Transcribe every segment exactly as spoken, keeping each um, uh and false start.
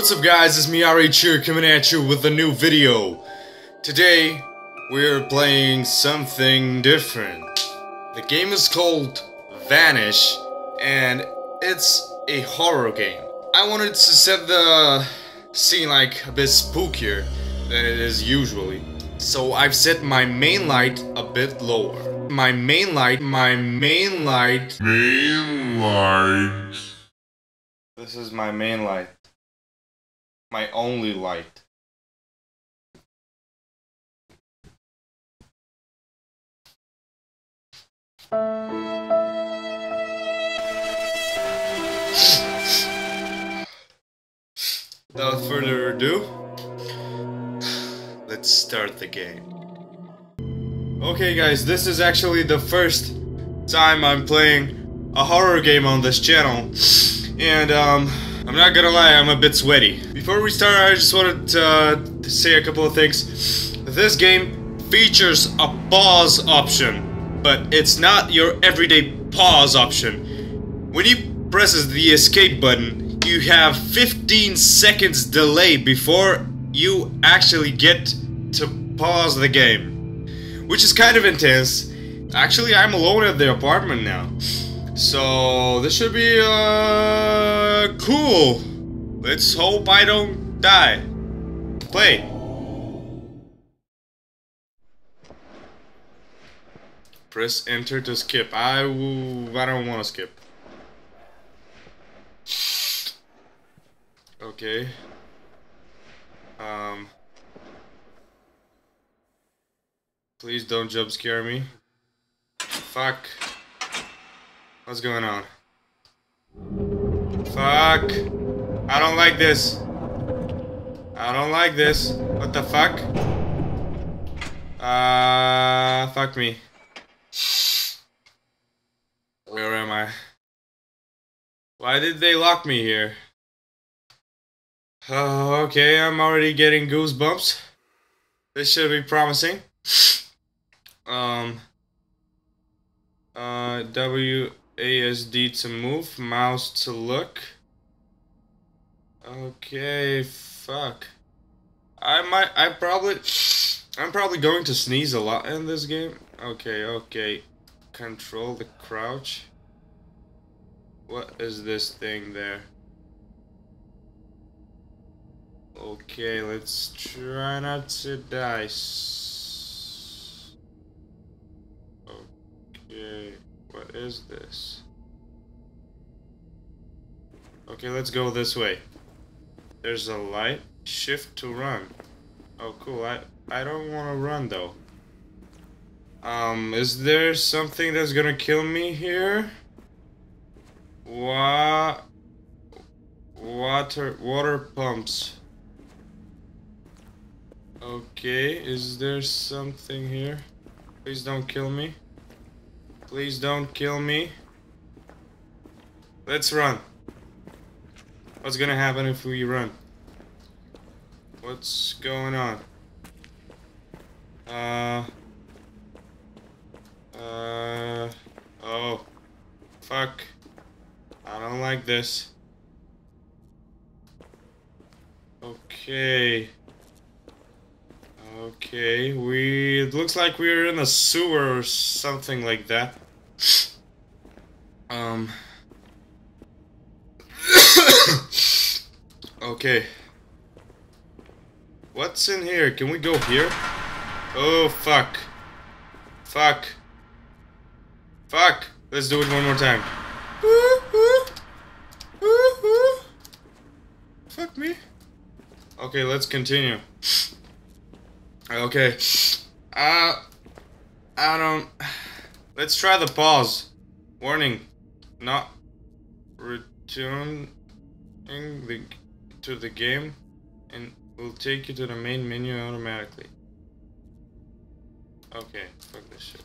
What's up, guys? It's me, R H here, coming at you with a new video. Today, we're playing something different. The game is called Vanish, and it's a horror game. I wanted to set the scene like a bit spookier than it is usually. So I've set my main light a bit lower. My main light, my main light, main light. This is my main light. My only light. Without further ado, let's start the game. Okay guys, this is actually the first time I'm playing a horror game on this channel. And um, I'm not gonna lie, I'm a bit sweaty. Before we start, I just wanted to, uh, to say a couple of things. This game features a pause option, but it's not your everyday pause option. When you press the escape button, you have fifteen seconds delay before you actually get to pause the game, which is kind of intense. Actually, I'm alone at the apartment now. So, this should be, uh, cool. Let's hope I don't die. Play. Press enter to skip. I, w I don't want to skip. Okay. Um. Please don't jump scare me. Fuck. What's going on? Fuck! I don't like this. I don't like this. What the fuck? Uh, fuck me. Where am I? Why did they lock me here? Oh, okay, I'm already getting goosebumps. This should be promising. Um. Uh, W. A S D to move, mouse to look. Okay, fuck. I might, I probably, I'm probably going to sneeze a lot in this game. Okay, okay. Control the crouch. What is this thing there? Okay, let's try not to die. Okay. What is this? Okay, let's go this way. There's a light. Shift to run. Oh, cool. I, I don't want to run, though. Um, is there something that's gonna kill me here? Wa- Water- water pumps. Okay, is there something here? Please don't kill me. Please don't kill me. Let's run. What's gonna happen if we run? What's going on? Uh. Uh. Oh. Fuck. I don't like this. Okay. Okay, we... It looks like we're in a sewer or something like that. Um... Okay. What's in here? Can we go here? Oh, fuck. Fuck. Fuck! Let's do it one more time. Fuck me. Okay, let's continue. Okay, uh, I don't, let's try the pause. Warning, not returning the, to the game, and will take you to the main menu automatically. Okay, fuck this shit.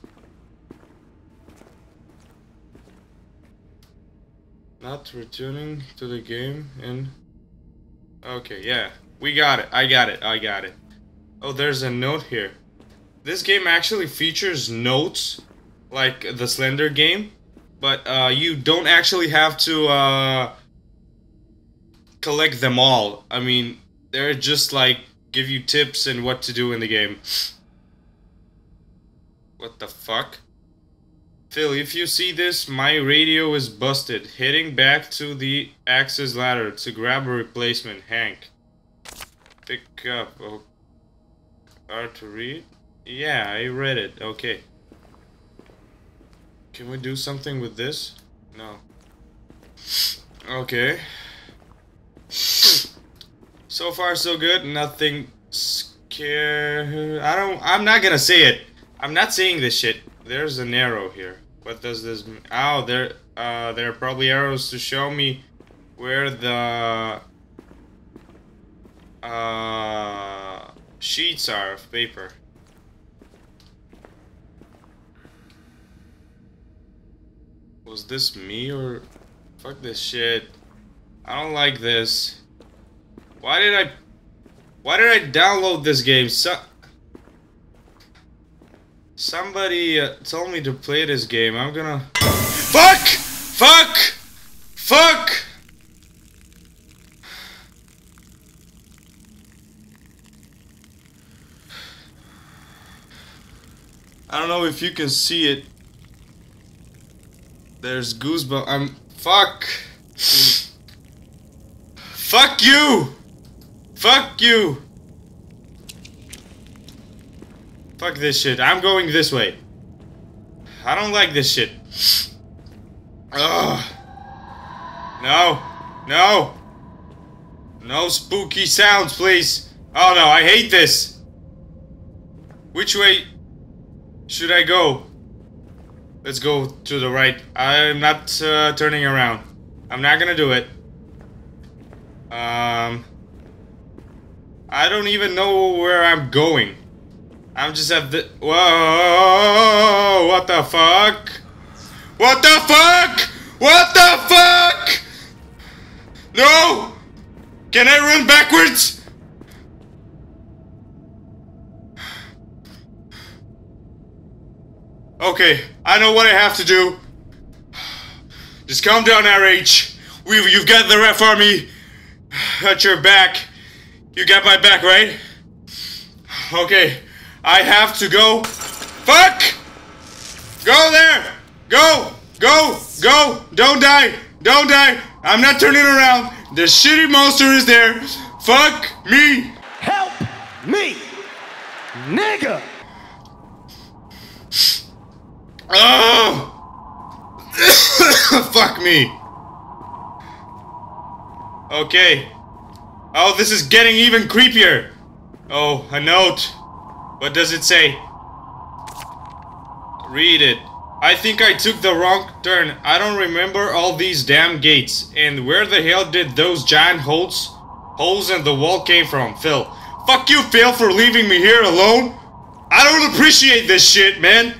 Not returning to the game, and, okay, yeah, we got it, I got it, I got it. Oh, there's a note here. This game actually features notes, like the Slender game, but uh, you don't actually have to uh, collect them all. I mean, they're just like give you tips and what to do in the game. What the fuck? Phil, if you see this, my radio is busted. Heading back to the access ladder to grab a replacement. Hank. Pick up. Oh. R to read? Yeah, I read it. Okay. Can we do something with this? No. Okay. So far, so good. Nothing scare. I don't. I'm not gonna say it. I'm not saying this shit. There's an arrow here. What does this mean? Oh, there, uh, there are probably arrows to show me where the uh, sheets are of paper. Was this me or... Fuck this shit. I don't like this. Why did I... Why did I download this game? So... Somebody uh, told me to play this game. I'm gonna... Fuck! Fuck! Fuck! I don't know if you can see it. There's goosebumps. I'm... Fuck! Fuck you! Fuck you! Fuck this shit. I'm going this way. I don't like this shit. Ugh. No. No. No spooky sounds, please. Oh no, I hate this. Which way should I go? Let's go to the right. I'm not uh, turning around. I'm not gonna do it. Um. I don't even know where I'm going. I'm just at the... Whoa! What the fuck? What the fuck? What the fuck? No! Can I run backwards? Okay, I know what I have to do. Just calm down, R H. We've, you've got the Raf Army at your back. You got my back, right? Okay. I have to go. Fuck! Go there! Go! Go! Go! Don't die! Don't die! I'm not turning around. The shitty monster is there. Fuck me! Help me! Nigga! Oh! Fuck me. Okay. Oh, this is getting even creepier. Oh, a note. What does it say? Read it. I think I took the wrong turn. I don't remember all these damn gates. And where the hell did those giant holes holes in the wall came from, Phil? Fuck you, Phil, for leaving me here alone. I don't appreciate this shit, man.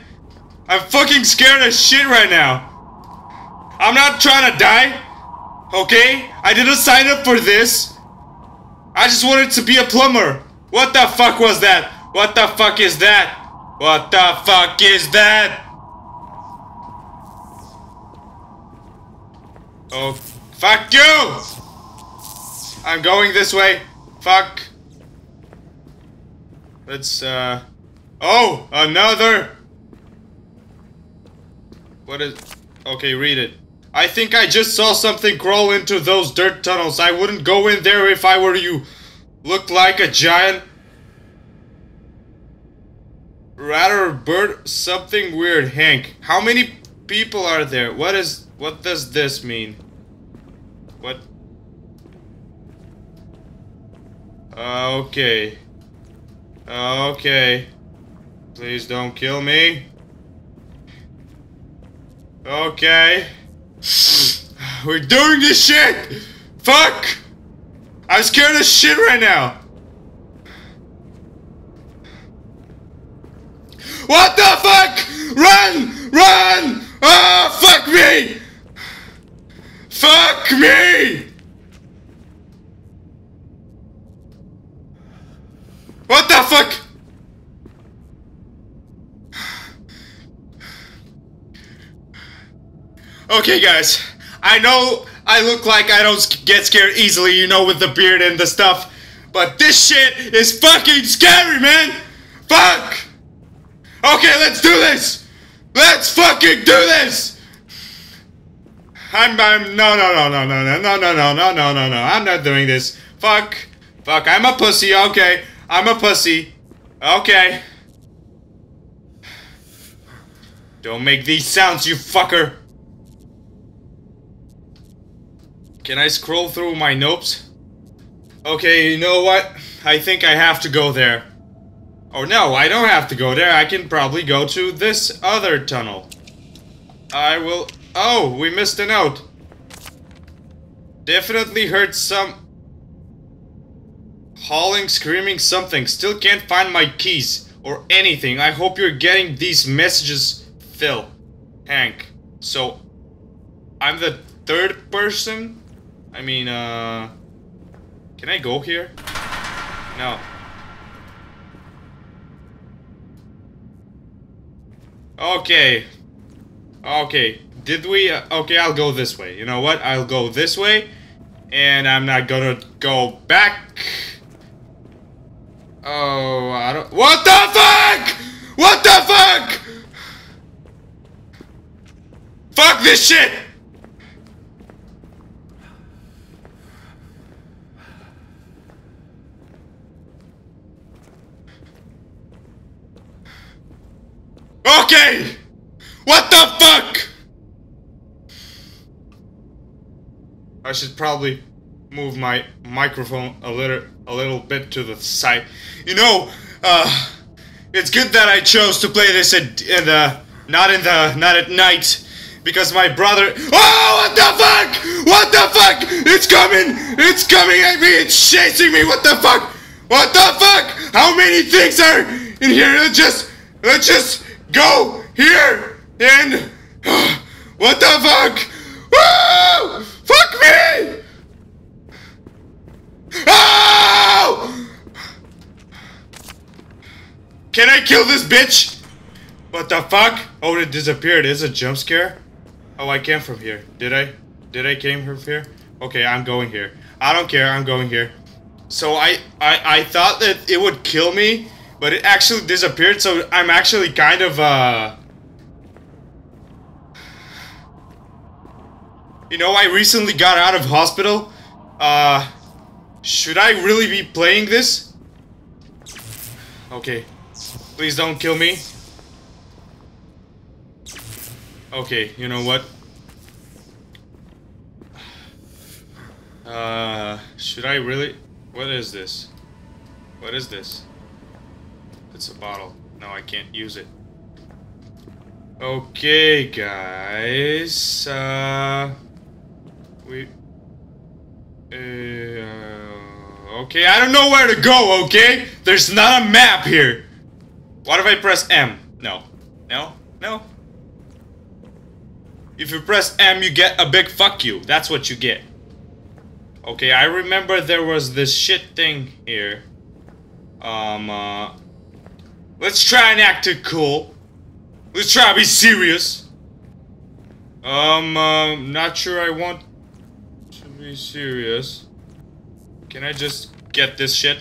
I'm fucking scared as shit right now. I'm not trying to die. Okay? I didn't sign up for this. I just wanted to be a plumber. What the fuck was that? What the fuck is that? What the fuck is that? Oh, fuck you! I'm going this way. Fuck. Let's, uh... Oh! Another! What is... Okay, read it. I think I just saw something crawl into those dirt tunnels. I wouldn't go in there if I were you. Looked like a giant... Rather bird, something weird, Hank. How many people are there? What is, what does this mean? What? Uh, okay. Uh, okay. Please don't kill me. Okay. We're doing this shit! Fuck! I'm scared as shit right now! What the fuck? Run! Run! Ah, oh, fuck me! Fuck me! What the fuck? Okay, guys. I know I look like I don't get scared easily, you know, with the beard and the stuff. But this shit is fucking scary, man! Fuck! Okay, let's do this! Let's fucking do this! I'm, I'm, no, no, no, no, no, no, no, no, no, no, no, no, no, I'm not doing this. Fuck. Fuck, I'm a pussy, okay. I'm a pussy. Okay. Don't make these sounds, you fucker! Can I scroll through my notes? Okay, you know what? I think I have to go there. Or no, I don't have to go there. I can probably go to this other tunnel. I will... Oh, we missed a note. Definitely heard some... hauling, screaming, something. Still can't find my keys. Or anything. I hope you're getting these messages, Phil. Hank. So... I'm the third person? I mean, uh... Can I go here? No. Okay. Okay. Did we? Uh, okay, I'll go this way. You know what? I'll go this way. And I'm not gonna go back. Oh, I don't... What the fuck? What the fuck? Fuck this shit! Okay! What the fuck? I should probably move my microphone a little a little bit to the side. You know, uh, it's good that I chose to play this at, in the not in the not at night, because my brother. Oh! What the fuck? What the fuck? It's coming! It's coming at me! It's chasing me! What the fuck? What the fuck? How many things are in here? Let's just let's just. Go here and uh, what the fuck? Woo! Fuck me! Oh! Can I kill this bitch? What the fuck? Oh, it disappeared. Is it a jump scare? Oh, I came from here. Did I? Did I came from here? Okay, I'm going here. I don't care. I'm going here. So I I I thought that it would kill me. But it actually disappeared, so I'm actually kind of, uh... You know, I recently got out of hospital. Uh... Should I really be playing this? Okay. Please don't kill me. Okay, you know what? Uh... Should I really... What is this? What is this? It's a bottle. No, I can't use it. Okay, guys. Uh, we. Uh, okay, I don't know where to go. Okay, there's not a map here. What if I press M? No, no, no. If you press M, you get a big fuck you. That's what you get. Okay, I remember there was this shit thing here. Um. Uh, Let's try and act it cool. Let's try and be serious. Um, uh, not sure I want to be serious. Can I just get this shit?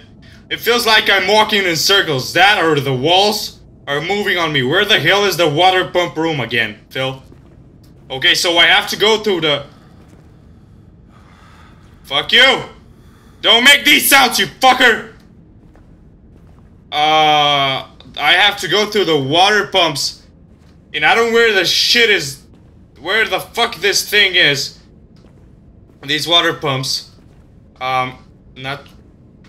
It feels like I'm walking in circles. That or the walls are moving on me. Where the hell is the water pump room again, Phil? Okay, so I have to go through the... Fuck you! Don't make these sounds, you fucker! Uh... I have to go through the water pumps, and I don't know where the shit is, where the fuck this thing is. These water pumps, um, not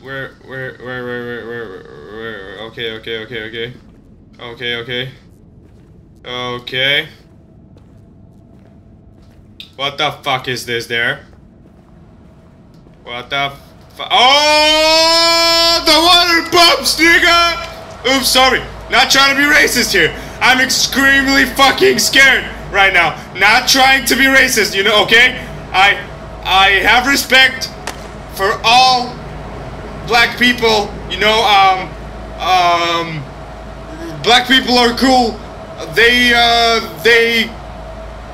where, where, where, where, where, where, where, okay, okay, okay, okay, okay, okay, okay. What the fuck is this there? What the fu- Oh, the water pumps, nigga! Oops, sorry. Not trying to be racist here. I'm extremely fucking scared right now. Not trying to be racist, you know, okay? I I have respect for all black people, you know, um um black people are cool. They uh they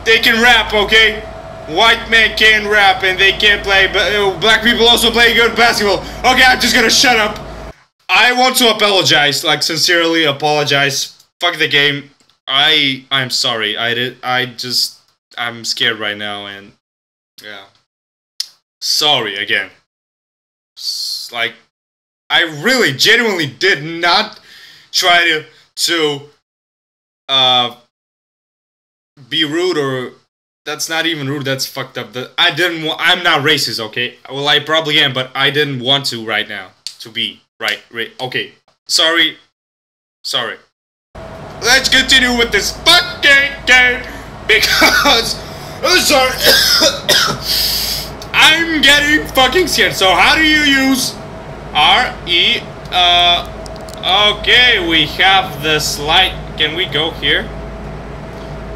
they can rap, okay? White men can rap and they can't play, but black people also play good basketball. Okay, I'm just gonna shut up. I want to apologize, like sincerely apologize. Fuck the game. I I'm sorry. I did. I just I'm scared right now, and yeah. Sorry again. Like, I really genuinely did not try to to uh be rude, or that's not even rude. That's fucked up. That I didn't. Wa I'm not racist, okay? Well, I probably am, but I didn't want to right now to be right. Right? Okay. Sorry. Sorry. Let's continue with this fucking game because I'm sorry. I'm getting fucking scared. So how do you use R E? Uh, okay, we have the slide. Can we go here?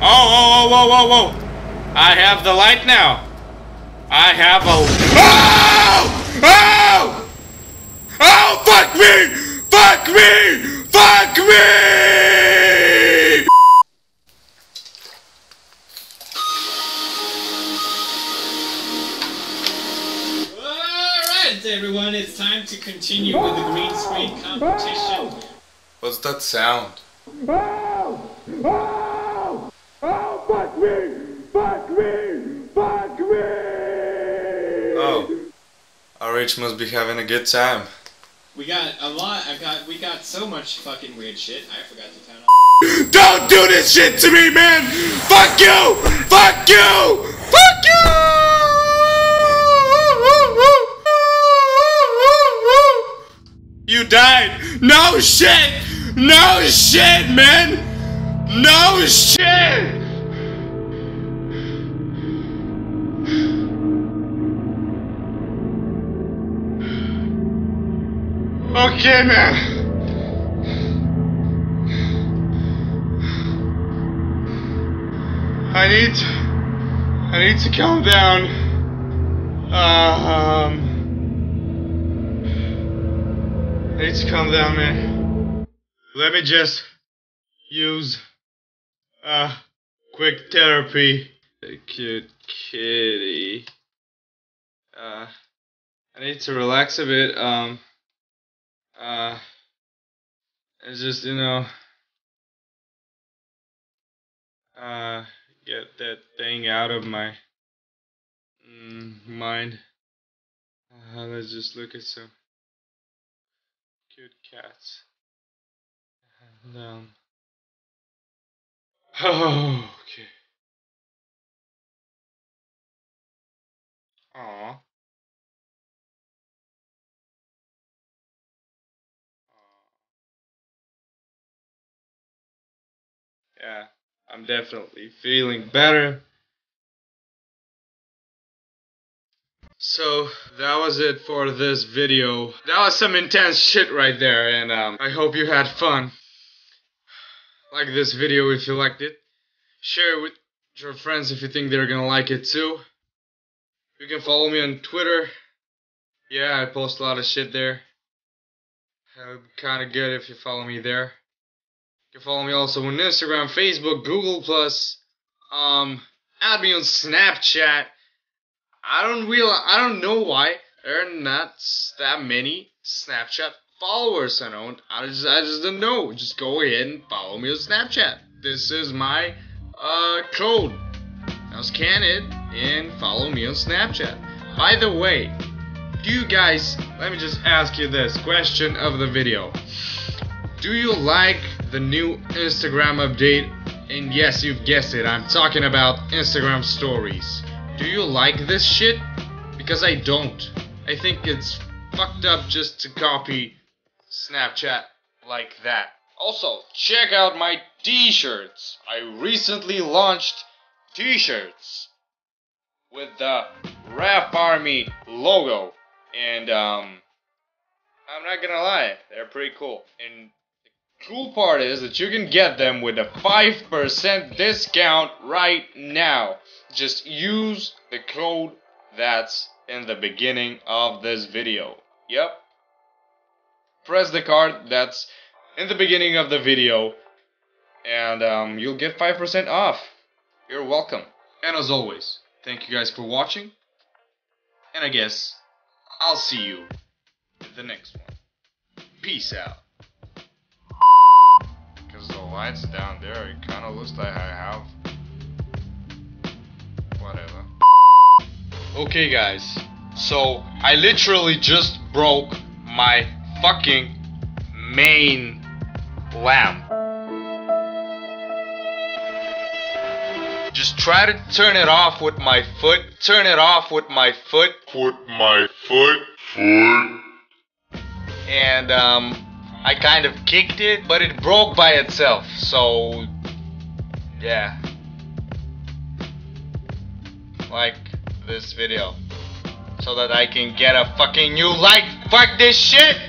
Oh, oh, oh, oh, oh, oh! I have the light now. I have a. Oh! Oh! Oh! Fuck me! Fuck me! Fuck me! Everyone, it's time to continue with the green screen competition. What's that sound? Oh! Oh! Oh! Fuck me! Fuck me! Fuck me! Oh, our H must be having a good time. We got a lot. I got. We got so much fucking weird shit. I forgot to count off. Don't do this shit to me, man! Fuck you! Fuck you! Fuck you! You died. No shit. No shit, man. No shit. Okay, man. I need I need to calm down. Uh, um I need to calm down, man. Let me just use uh quick therapy. Cute kitty. Uh, I need to relax a bit. Um, uh, it's just, you know, uh, get that thing out of my mm, mind. Uh, let's just look at some cute cats. And, um, oh, okay. Aww. Yeah, I'm definitely feeling better. So that was it for this video. That was some intense shit right there, and um, I hope you had fun. Like this video if you liked it. Share it with your friends if you think they're gonna like it too. You can follow me on Twitter. Yeah, I post a lot of shit there. It'd be kinda good if you follow me there. You can follow me also on Instagram, Facebook, Google plus. Um, add me on Snapchat. I don't real I don't know why there are not that many Snapchat followers. I don't I just I just don't know. Just go ahead and follow me on Snapchat. This is my uh code. Now scan it and follow me on Snapchat. By the way, do you guys, let me just ask you this question of the video. Do you like the new Instagram update? And yes, you've guessed it. I'm talking about Instagram stories. Do you like this shit? Because I don't. I think it's fucked up just to copy Snapchat like that. Also, check out my t-shirts. I recently launched t-shirts with the RafArmy logo. And, um, I'm not gonna lie, they're pretty cool. And the cool part is that you can get them with a five percent discount right now. Just use the code that's in the beginning of this video. Yep. Press the card that's in the beginning of the video. And um, you'll get five percent off. You're welcome. And as always, Thank you guys for watching, and I guess I'll see you in the next one. Peace out. Because the lights down there, it kind of looks like I have whatever. Okay guys, so I literally just broke my fucking main lamp. Just try to turn it off with my foot. Turn it off with my foot. With my foot. Foot. And um, I kind of kicked it, but it broke by itself. So, yeah. Like this video, so that I can get a fucking new light. Fuck this shit.